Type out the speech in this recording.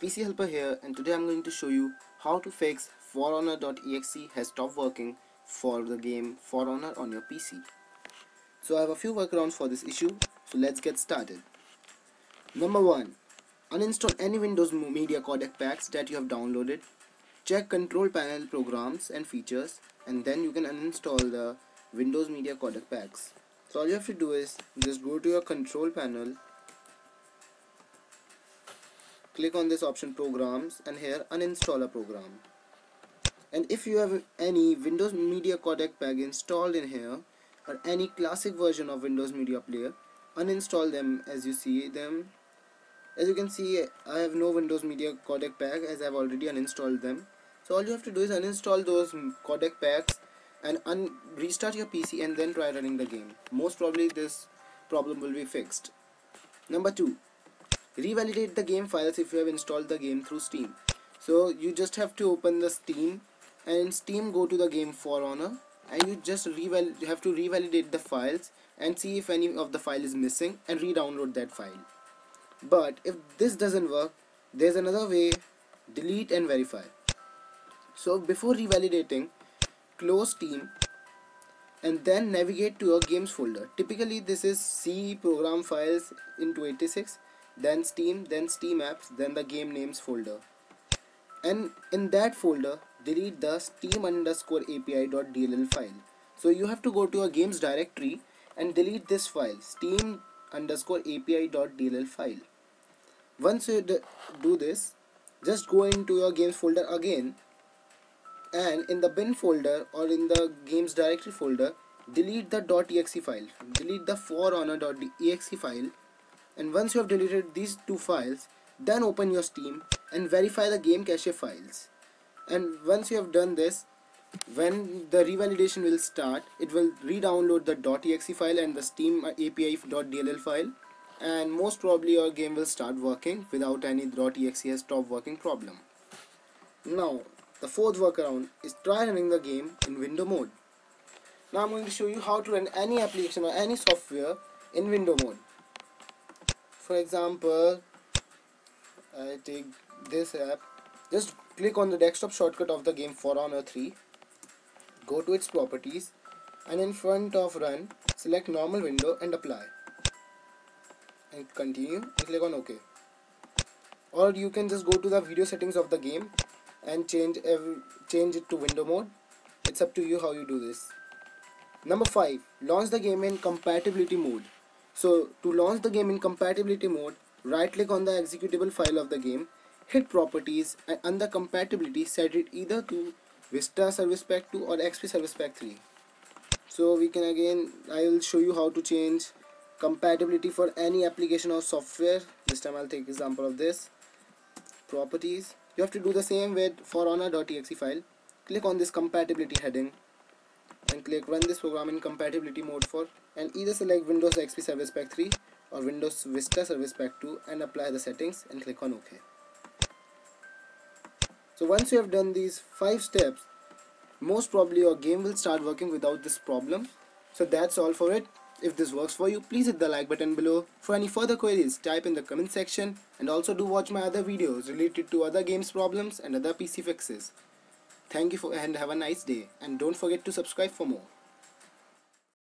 PC Helper here, and today I'm going to show you how to fix For Honor.exe has stopped working for the game For Honor on your PC. So I have a few workarounds for this issue, so let's get started. Number 1. Uninstall any Windows Media Codec packs that you have downloaded. Check Control Panel Programs and Features, and then you can uninstall the Windows Media Codec packs. So all you have to do is just go to your Control Panel, click on this option Programs, and here uninstall a program. And if you have any Windows Media Codec pack installed in here, or any classic version of Windows Media Player, uninstall them as you see them. As you can see, I have no Windows Media Codec pack as I have already uninstalled them. So all you have to do is uninstall those codec packs and restart your PC and then try running the game. Most probably this problem will be fixed. Number 2. Revalidate the game files if you have installed the game through Steam. So you just have to open the Steam, and in Steam go to the game For Honor, and you just have to revalidate the files and see if any of the file is missing and re-download that file. But if this doesn't work, there's another way: delete and verify. So before revalidating, close Steam and then navigate to your games folder. Typically this is C program files in 286, then Steam, then Steam apps, then the game names folder. And in that folder, delete the steam_api.dll file. So you have to go to your games directory and delete this file, steam_api.dll file. Once you do this, just go into your games folder again, and in the bin folder or in the games directory folder, delete the .exe file, delete the For Honor.exe file. And once you have deleted these two files, then open your Steam and verify the game cache files. And once you have done this, when the revalidation will start, it will re-download the .exe file and the Steam api.dll file, and most probably your game will start working without any .exe has stopped working problem. Now the fourth workaround is try running the game in window mode. Now I'm going to show you how to run any application or any software in window mode. For example, I take this app, just click on the desktop shortcut of the game For Honor 3, go to its properties, and in front of run, select normal window and apply, and continue and click on OK. Or you can just go to the video settings of the game and change it to window mode. It's up to you how you do this. Number 5. Launch the game in compatibility mode. So to launch the game in compatibility mode, right click on the executable file of the game, hit properties, and under compatibility set it either to Vista Service Pack 2 or XP Service Pack 3. So we can again, I will show you how to change compatibility for any application or software. This time I'll take example of this. Properties. You have to do the same with For Honor.exe file. Click on this compatibility heading and click run this program in compatibility mode for, and either select Windows XP Service Pack 3 or Windows Vista Service Pack 2 and apply the settings and click on OK. So once you have done these 5 steps, most probably your game will start working without this problem. So that's all for it. If this works for you, please hit the like button below. For any further queries, type in the comment section, and also do watch my other videos related to other games problems and other PC fixes. Thank you and have a nice day, and don't forget to subscribe for more.